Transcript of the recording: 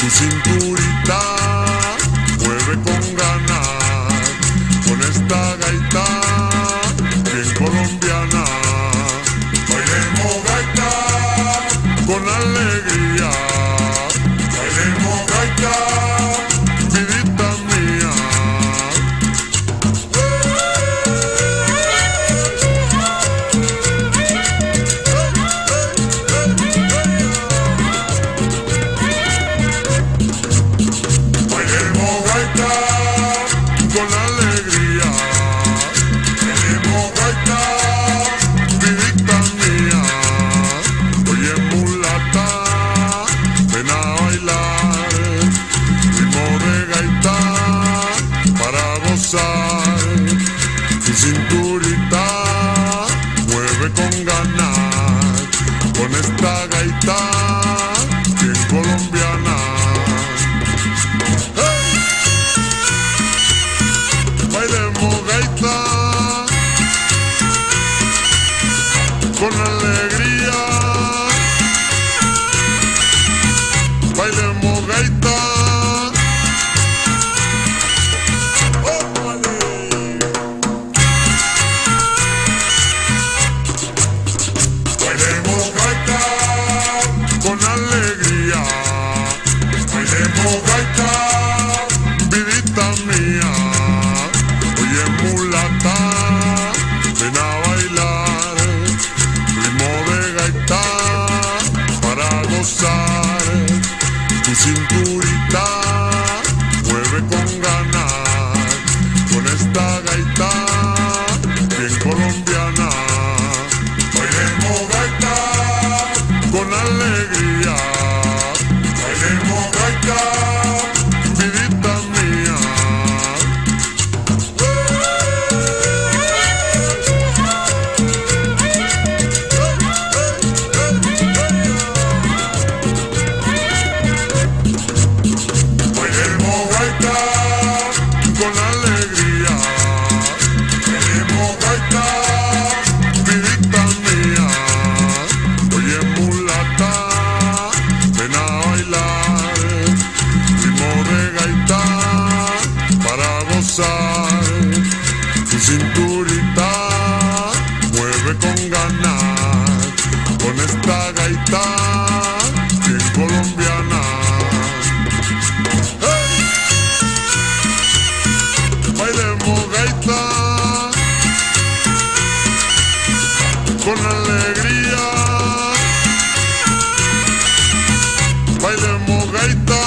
Tu cinturita mueve con ganas, con esta gaita bien colombiana. Bailemos gaita con alegría, bailemos gaita. Tu cinturita mueve con ganas, con esta gaita bien colombiana. ¡Hey! Bailemos gaita con alegría. Bailemos gaita. Tu cinturita mueve con ganas, con esta gaita bien colombiana. Bailemos gaita con alegría, bailemos gaita. Tu cinturita mueve con ganas, con esta gaita bien colombiana. ¡Hey! Bailemos gaita con alegría. Bailemos gaita.